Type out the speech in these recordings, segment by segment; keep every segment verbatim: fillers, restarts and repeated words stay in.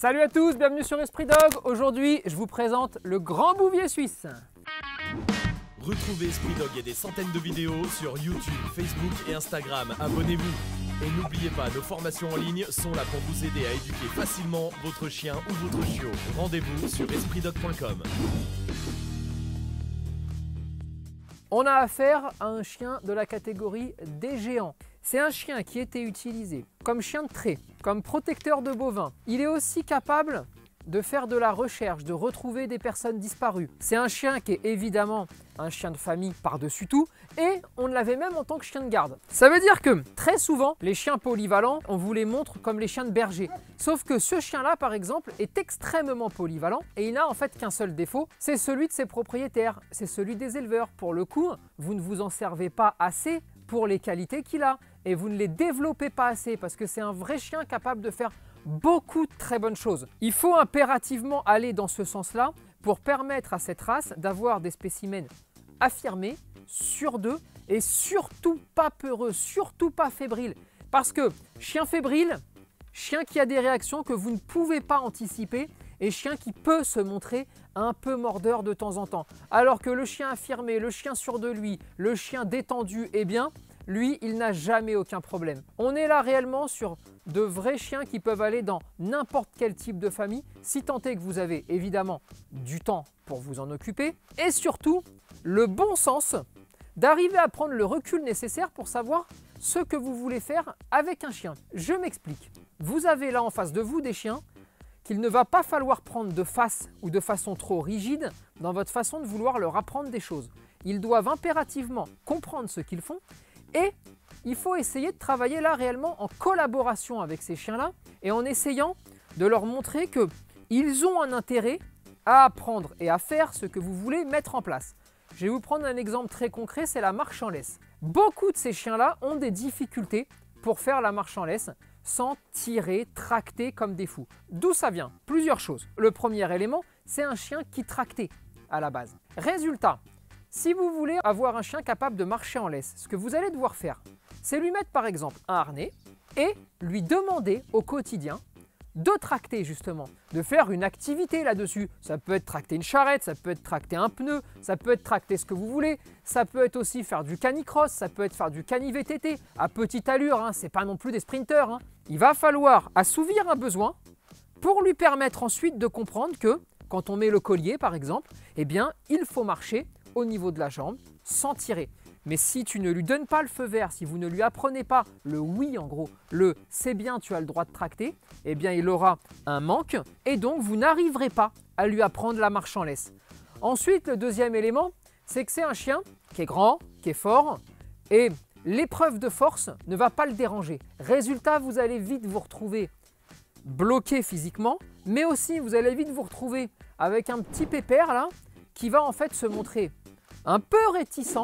Salut à tous, bienvenue sur Esprit Dog. Aujourd'hui, je vous présente le Grand Bouvier Suisse. Retrouvez Esprit Dog et des centaines de vidéos sur YouTube, Facebook et Instagram. Abonnez-vous. Et n'oubliez pas, nos formations en ligne sont là pour vous aider à éduquer facilement votre chien ou votre chiot. Rendez-vous sur esprit dog point com. On a affaire à un chien de la catégorie des géants. C'est un chien qui était utilisé comme chien de trait, comme protecteur de bovins. Il est aussi capable de faire de la recherche, de retrouver des personnes disparues. C'est un chien qui est évidemment un chien de famille par-dessus tout, et on l'avait même en tant que chien de garde. Ça veut dire que très souvent, les chiens polyvalents, on vous les montre comme les chiens de berger. Sauf que ce chien-là, par exemple, est extrêmement polyvalent, et il n'a en fait qu'un seul défaut, c'est celui de ses propriétaires, c'est celui des éleveurs. Pour le coup, vous ne vous en servez pas assez pour les qualités qu'il a, et vous ne les développez pas assez, parce que c'est un vrai chien capable de faire beaucoup de très bonnes choses. Il faut impérativement aller dans ce sens-là pour permettre à cette race d'avoir des spécimens affirmés, sûrs d'eux et surtout pas peureux, surtout pas fébriles. Parce que chien fébrile, chien qui a des réactions que vous ne pouvez pas anticiper et chien qui peut se montrer un peu mordeur de temps en temps. Alors que le chien affirmé, le chien sûr de lui, le chien détendu, eh bien, lui, il n'a jamais aucun problème. On est là réellement sur de vrais chiens qui peuvent aller dans n'importe quel type de famille, si tant est que vous avez évidemment du temps pour vous en occuper, et surtout le bon sens d'arriver à prendre le recul nécessaire pour savoir ce que vous voulez faire avec un chien. Je m'explique. Vous avez là en face de vous des chiens qu'il ne va pas falloir prendre de face ou de façon trop rigide dans votre façon de vouloir leur apprendre des choses. Ils doivent impérativement comprendre ce qu'ils font. Et il faut essayer de travailler là réellement en collaboration avec ces chiens-là et en essayant de leur montrer qu'ils ont un intérêt à apprendre et à faire ce que vous voulez mettre en place. Je vais vous prendre un exemple très concret, c'est la marche en laisse. Beaucoup de ces chiens-là ont des difficultés pour faire la marche en laisse sans tirer, tracter comme des fous. D'où ça vient? Plusieurs choses. Le premier élément, c'est un chien qui tractait à la base. Résultat. Si vous voulez avoir un chien capable de marcher en laisse, ce que vous allez devoir faire, c'est lui mettre par exemple un harnais et lui demander au quotidien de tracter justement, de faire une activité là-dessus. Ça peut être tracter une charrette, ça peut être tracter un pneu, ça peut être tracter ce que vous voulez, ça peut être aussi faire du canicross, ça peut être faire du canivet T T à petite allure, hein, c'est pas non plus des sprinters. Hein. Il va falloir assouvir un besoin pour lui permettre ensuite de comprendre que quand on met le collier par exemple, eh bien il faut marcher au niveau de la jambe sans tirer. Mais si tu ne lui donnes pas le feu vert, si vous ne lui apprenez pas le oui en gros, le c'est bien, tu as le droit de tracter, eh bien il aura un manque et donc vous n'arriverez pas à lui apprendre la marche en laisse. Ensuite, le deuxième élément, c'est que c'est un chien qui est grand, qui est fort et l'épreuve de force ne va pas le déranger. Résultat, vous allez vite vous retrouver bloqué physiquement, mais aussi vous allez vite vous retrouver avec un petit pépère là qui va en fait se montrer un peu réticent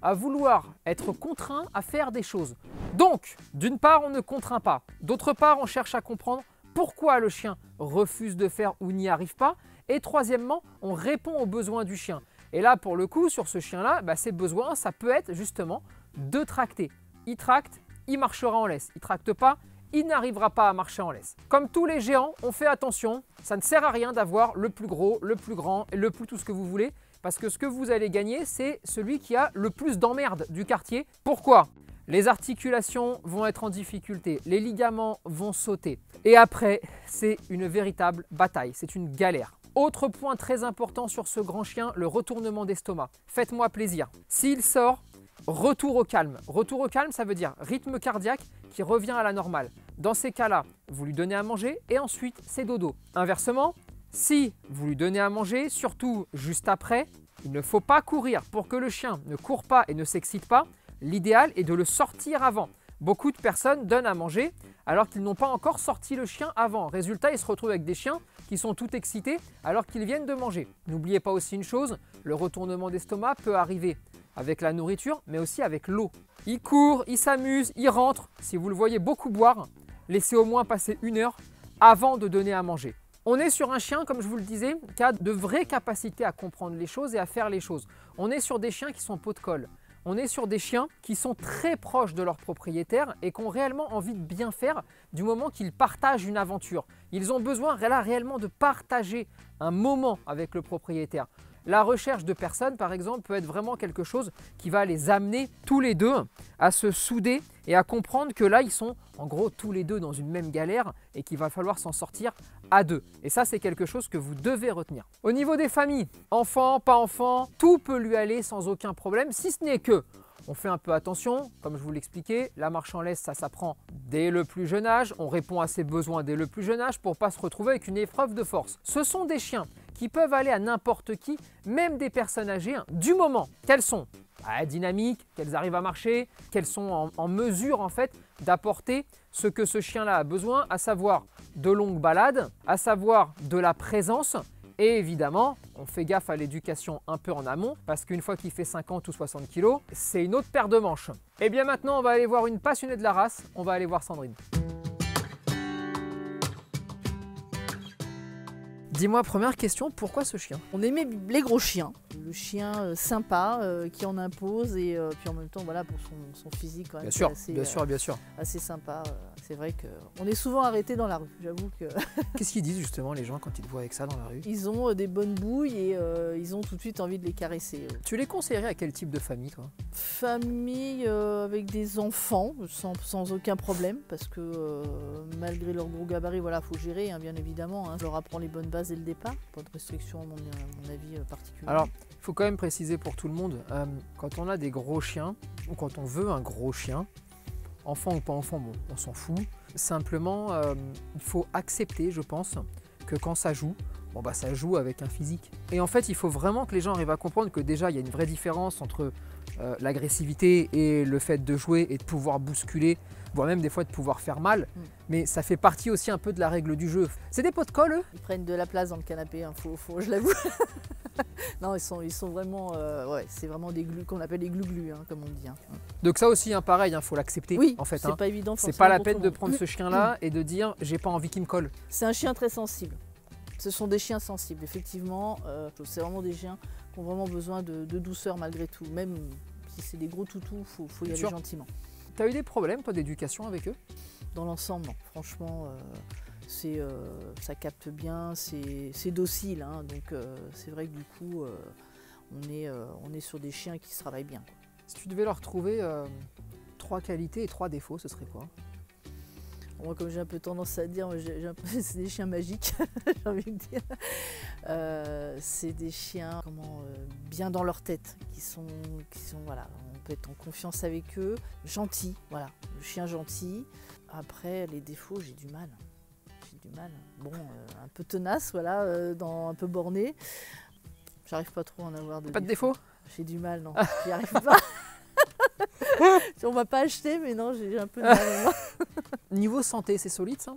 à vouloir être contraint à faire des choses. Donc, d'une part, on ne contraint pas. D'autre part, on cherche à comprendre pourquoi le chien refuse de faire ou n'y arrive pas. Et troisièmement, on répond aux besoins du chien. Et là, pour le coup, sur ce chien-là, bah, ses besoins, ça peut être justement de tracter. Il tracte, il marchera en laisse. Il tracte pas, il n'arrivera pas à marcher en laisse. Comme tous les géants, on fait attention. Ça ne sert à rien d'avoir le plus gros, le plus grand, le plus tout ce que vous voulez. Parce que ce que vous allez gagner, c'est celui qui a le plus d'emmerdes du quartier. Pourquoi? Les articulations vont être en difficulté, les ligaments vont sauter. Et après, c'est une véritable bataille, c'est une galère. Autre point très important sur ce grand chien, le retournement d'estomac. Faites-moi plaisir. S'il sort, retour au calme. Retour au calme, ça veut dire rythme cardiaque qui revient à la normale. Dans ces cas-là, vous lui donnez à manger et ensuite, c'est dodo. Inversement, si vous lui donnez à manger, surtout juste après, il ne faut pas courir. Pour que le chien ne court pas et ne s'excite pas, l'idéal est de le sortir avant. Beaucoup de personnes donnent à manger alors qu'ils n'ont pas encore sorti le chien avant. Résultat, ils se retrouvent avec des chiens qui sont tout excités alors qu'ils viennent de manger. N'oubliez pas aussi une chose, le retournement d'estomac peut arriver avec la nourriture, mais aussi avec l'eau. Il court, il s'amuse, il rentre. Si vous le voyez beaucoup boire, laissez au moins passer une heure avant de donner à manger. On est sur un chien, comme je vous le disais, qui a de vraies capacités à comprendre les choses et à faire les choses. On est sur des chiens qui sont pot de colle. on est sur des chiens qui sont très proches de leur propriétaire et qui ont réellement envie de bien faire du moment qu'ils partagent une aventure. Ils ont besoin là réellement de partager un moment avec le propriétaire. La recherche de personnes, par exemple, peut être vraiment quelque chose qui va les amener tous les deux à se souder et à comprendre que là, ils sont en gros tous les deux dans une même galère et qu'il va falloir s'en sortir à deux. Et ça, c'est quelque chose que vous devez retenir. Au niveau des familles, enfants, pas enfants, tout peut lui aller sans aucun problème, si ce n'est que on fait un peu attention, comme je vous l'expliquais, la marche en laisse, ça s'apprend dès le plus jeune âge, on répond à ses besoins dès le plus jeune âge pour ne pas se retrouver avec une épreuve de force. Ce sont des chiens qui peuvent aller à n'importe qui, même des personnes âgées, hein, du moment qu'elles sont bah, dynamiques, qu'elles arrivent à marcher, qu'elles sont en, en mesure en fait d'apporter ce que ce chien-là a besoin, à savoir de longues balades, à savoir de la présence. Et évidemment, on fait gaffe à l'éducation un peu en amont parce qu'une fois qu'il fait cinquante ou soixante kilos, c'est une autre paire de manches. Et bien maintenant, on va aller voir une passionnée de la race. On va aller voir Sandrine. Dis-moi, première question, pourquoi ce chien? On aimait les gros chiens. Le chien euh, sympa, euh, qui en impose et euh, puis en même temps, voilà, pour son, son physique quand même. Bien sûr, assez, bien sûr, bien sûr. Assez sympa. C'est vrai qu'on est souvent arrêté dans la rue, j'avoue que... Qu'est-ce qu'ils disent justement les gens quand ils te voient avec ça dans la rue? Ils ont euh, des bonnes bouilles et euh, ils ont tout de suite envie de les caresser. Euh. Tu les conseillerais à quel type de famille, toi? Famille euh, avec des enfants, sans, sans aucun problème, parce que euh, malgré leur gros gabarit, voilà, faut gérer, hein, bien évidemment. Hein. Je leur apprends les bonnes bases dès le départ, pas de restriction à mon, à mon avis particulier. Alors, il faut quand même préciser pour tout le monde, euh, quand on a des gros chiens, ou quand on veut un gros chien, enfant ou pas enfant, bon, on s'en fout. Simplement, euh, il faut accepter, je pense, que quand ça joue, bon bah ça joue avec un physique. Et en fait, il faut vraiment que les gens arrivent à comprendre que déjà, il y a une vraie différence entre euh, l'agressivité et le fait de jouer et de pouvoir bousculer, voire même des fois de pouvoir faire mal, mm. mais ça fait partie aussi un peu de la règle du jeu. C'est des pots de colle, eux. Ils prennent de la place dans le canapé, hein, faut, faut, je l'avoue. Non, ils sont, ils sont vraiment, euh, ouais, c'est vraiment des glu qu'on appelle des glu-glu, hein, comme on dit. Hein. Donc ça aussi, hein, pareil, il hein, faut l'accepter. Oui, en fait, c'est hein. pas évident. C'est pas la peine de prendre ce chien-là et de dire j'ai pas envie qu'il me colle. C'est un chien très sensible. Ce sont des chiens sensibles, effectivement. Euh, c'est vraiment des chiens qui ont vraiment besoin de, de douceur malgré tout. Même si c'est des gros toutous, faut, faut y aller sûr. gentiment. Tu as eu des problèmes, toi, d'éducation avec eux? Dans l'ensemble, non. Franchement, euh, c'est, euh, ça capte bien, c'est docile. Hein, donc euh, c'est vrai que du coup, euh, on, est, euh, on est sur des chiens qui se travaillent bien. Quoi. Si tu devais leur trouver euh, trois qualités et trois défauts, ce serait quoi? Moi, comme j'ai un peu tendance à dire, c'est des chiens magiques, j'ai envie de dire. Euh, c'est des chiens comment, euh, bien dans leur tête, qui sont, qui sont, voilà, on peut être en confiance avec eux. Gentil, voilà, le chien gentil. Après, les défauts, j'ai du mal. J'ai du mal. Bon, euh, un peu tenace, voilà, euh, dans, un peu borné. J'arrive pas trop à en avoir de. Pas de défauts ? J'ai du mal, non. J'y arrive pas. On va pas acheter, mais non, j'ai un peu de mal. Niveau santé, c'est solide ça?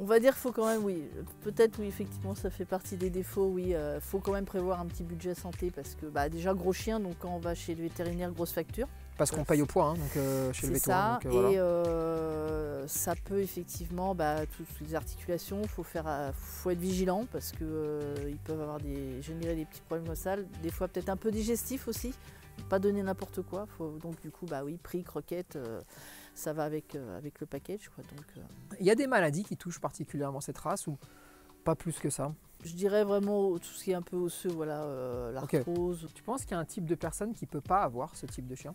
On va dire qu'il faut quand même, oui, peut-être oui, effectivement, ça fait partie des défauts, oui, il euh, faut quand même prévoir un petit budget santé parce que bah, déjà gros chien, donc quand on va chez le vétérinaire, grosse facture. Parce qu'on paye au poids, hein, donc euh, chez le véto. C'est ça, donc, euh, voilà. Et euh, ça peut effectivement, bah, toutes les articulations, il faut, faut être vigilant parce qu'ils euh, peuvent avoir des, générer des petits problèmes sales, des fois peut-être un peu digestif aussi. Pas donner n'importe quoi, faut, donc du coup, bah oui, prix, croquettes, euh, ça va avec, euh, avec le package. Quoi, donc, euh... Il y a des maladies qui touchent particulièrement cette race ou pas plus que ça? Je dirais vraiment tout ce qui est un peu osseux, voilà, euh, l'arthrose. Okay. Tu penses qu'il y a un type de personne qui ne peut pas avoir ce type de chien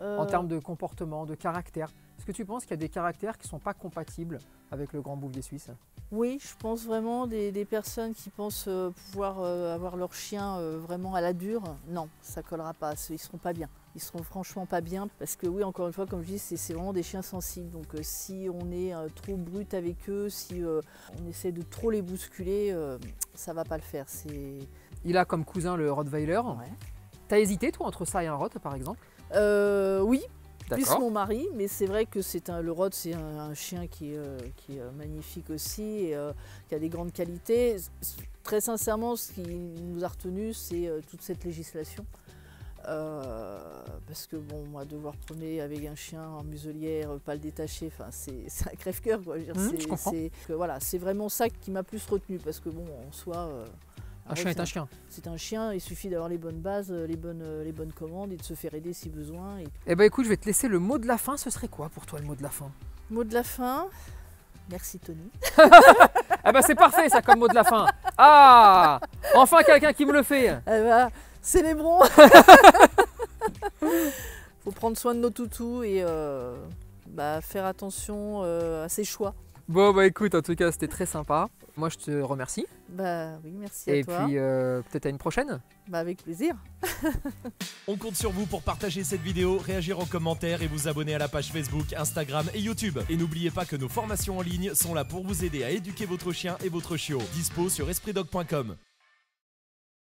euh... en termes de comportement, de caractère? Est-ce que tu penses qu'il y a des caractères qui ne sont pas compatibles avec le Grand Bouvier Suisse? Oui, je pense vraiment des, des personnes qui pensent euh, pouvoir euh, avoir leur chien euh, vraiment à la dure. Non, ça ne collera pas, ils ne seront pas bien. Ils seront franchement pas bien parce que oui, encore une fois, comme je dis, c'est vraiment des chiens sensibles. Donc euh, si on est euh, trop brut avec eux, si euh, on essaie de trop les bousculer, euh, ça ne va pas le faire. Il a comme cousin le Rottweiler. Ouais. T'as hésité, toi, entre ça et un Rott, par exemple? euh, Oui. Plus mon mari, mais c'est vrai que un, le Rott, c'est un, un chien qui est, euh, qui est magnifique aussi, et, euh, qui a des grandes qualités. Très sincèrement, ce qui nous a retenu, c'est euh, toute cette législation. Euh, parce que bon, moi, devoir promener avec un chien en muselière, pas le détacher, c'est un crève-cœur. Mmh, c'est vraiment ça qui m'a plus retenu, parce que bon, en soi... Euh, Un chien est un chien. C'est un chien, il suffit d'avoir les bonnes bases, les bonnes, les bonnes commandes et de se faire aider si besoin. Et... Eh bien écoute, je vais te laisser le mot de la fin. Ce serait quoi pour toi le mot de la fin? Mot de la fin? Merci Tony. Ah ben c'est parfait ça comme mot de la fin. Ah, enfin quelqu'un qui me le fait. Eh ben, célébrons. Faut prendre soin de nos toutous et euh, bah, faire attention euh, à ses choix. Bon bah écoute, en tout cas c'était très sympa. Moi je te remercie. Bah oui, merci à et toi. Et puis euh, peut-être à une prochaine. Bah avec plaisir. On compte sur vous pour partager cette vidéo, réagir en commentaire et vous abonner à la page Facebook, Instagram et YouTube. Et n'oubliez pas que nos formations en ligne sont là pour vous aider à éduquer votre chien et votre chiot. Dispo sur esprit dog point com.